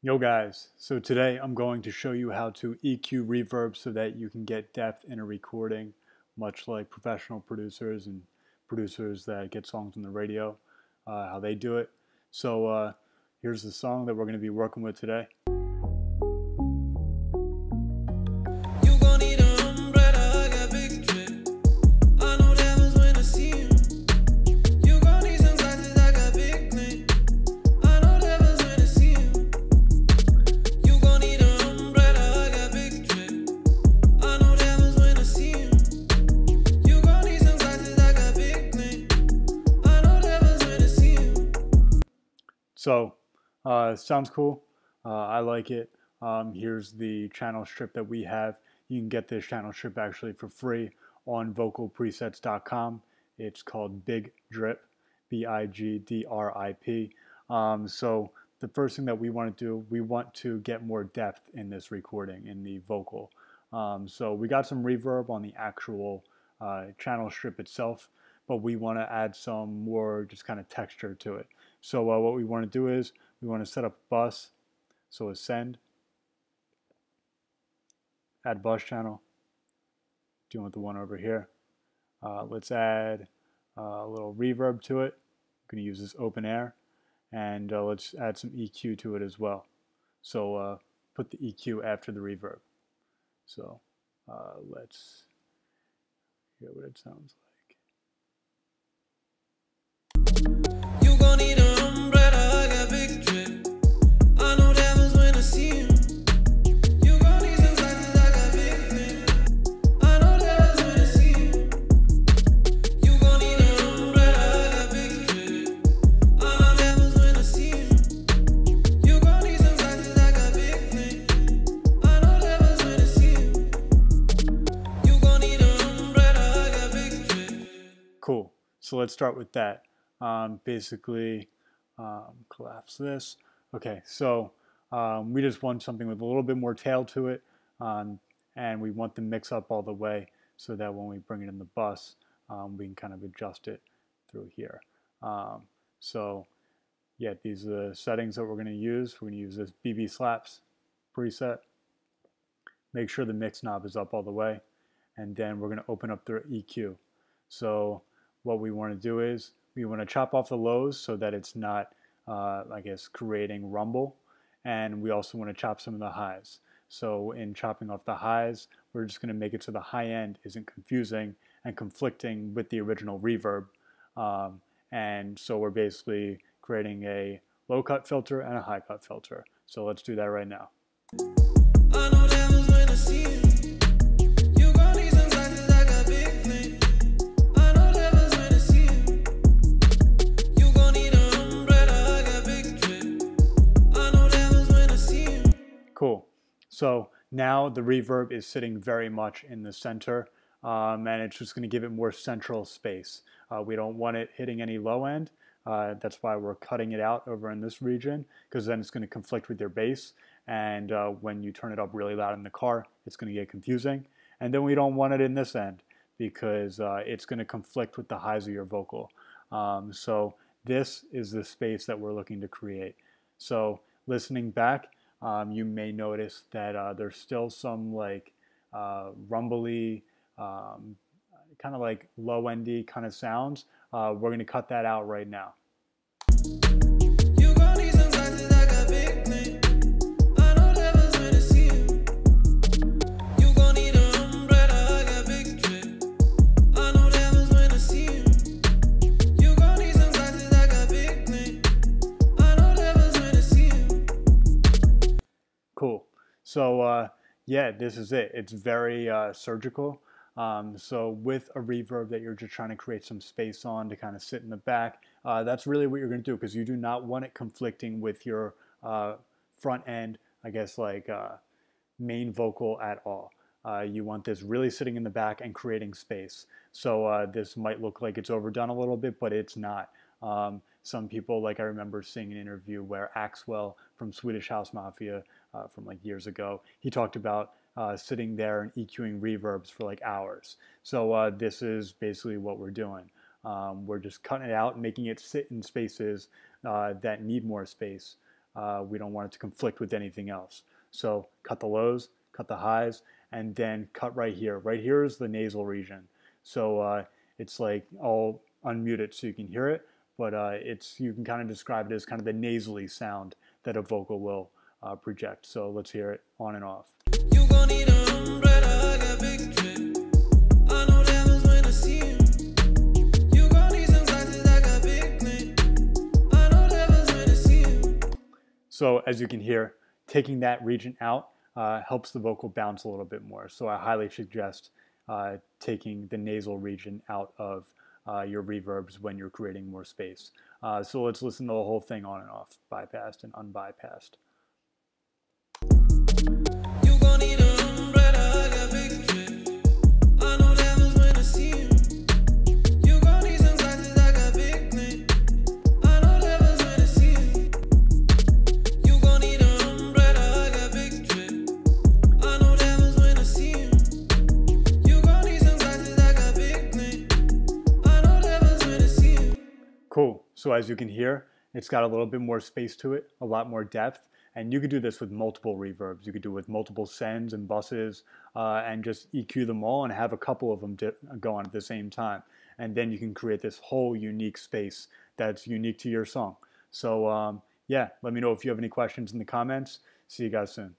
Yo guys, so today I'm going to show you how to EQ reverb so that you can get depth in a recording, much like professional producers and producers that get songs on the radio, how they do it. So here's the song that we're going to be working with today. So sounds cool. I like it. Here's the channel strip that we have. You can get this channel strip actually for free on VocalPresets.com. It's called Big Drip, B-I-G-D-R-I-P. So the first thing that we want to do, we want to get more depth in this recording, in the vocal. So we got some reverb on the actual channel strip itself, but we want to add some more just kind of texture to it. So what we want to do is we want to set up a bus. So ascend, add bus channel, doing with the one over here. Let's add a little reverb to it. I'm going to use this open air, and let's add some EQ to it as well. So put the EQ after the reverb. So let's hear what it sounds like. Cool. So let's start with that. Basically, collapse this. Okay, so we just want something with a little bit more tail to it, and we want the mix up all the way so that when we bring it in the bus, we can kind of adjust it through here. So yeah, these are the settings that we're going to use. We're going to use this BB Slaps preset. Make sure the mix knob is up all the way, and then we're going to open up their EQ. So what we want to do is we want to chop off the lows so that it's not, I guess, creating rumble. And we also want to chop some of the highs. So in chopping off the highs, we're just going to make it so the high end isn't confusing and conflicting with the original reverb. And so we're basically creating a low cut filter and a high cut filter. So let's do that right now. I know that was when I see it. Cool. So now the reverb is sitting very much in the center, and it's just going to give it more central space. We don't want it hitting any low end. That's why we're cutting it out over in this region, because then it's going to conflict with your bass. And when you turn it up really loud in the car, it's going to get confusing. And then we don't want it in this end because it's going to conflict with the highs of your vocal. So this is the space that we're looking to create. So listening back, you may notice that there's still some like rumbly, kind of like low-endy kind of sounds. We're going to cut that out right now. So yeah, this is it. It's very surgical. So with a reverb that you're just trying to create some space on to kind of sit in the back, that's really what you're going to do, because you do not want it conflicting with your front end, I guess, like main vocal at all. You want this really sitting in the back and creating space. So this might look like it's overdone a little bit, but it's not. Some people, like I remember seeing an interview where Axwell from Swedish House Mafia from like years ago, he talked about sitting there and EQing reverbs for like hours. So this is basically what we're doing. We're just cutting it out and making it sit in spaces that need more space. We don't want it to conflict with anything else. So cut the lows, cut the highs, and then cut right here. Right here is the nasal region. So it's like, I'll unmute it so you can hear it, but you can kind of describe it as kind of the nasally sound that a vocal will project. So let's hear it on and off. You gonna need an umbrella, I got big drip. I know devils when I see him. You gonna need some glasses, I got big name. I know devils when I see him. So as you can hear, taking that region out helps the vocal bounce a little bit more. So I highly suggest taking the nasal region out of your reverbs when you're creating more space. So let's listen to the whole thing on and off, bypassed and unbypassed. You gonna need an umbrella, I got big drip. I know devils when I see him. You gonna need some glasses, I got big name. I know devils when I see him. You gonna need an umbrella, I got big drip. I know devils when I see him. You gonna need some glasses, I got big name. I know devils when I see him. Cool. So as you can hear, it's got a little bit more space to it, a lot more depth. And you could do this with multiple reverbs. You could do it with multiple sends and buses and just EQ them all and have a couple of them go on at the same time. And then you can create this whole unique space that's unique to your song. So yeah, let me know if you have any questions in the comments. See you guys soon.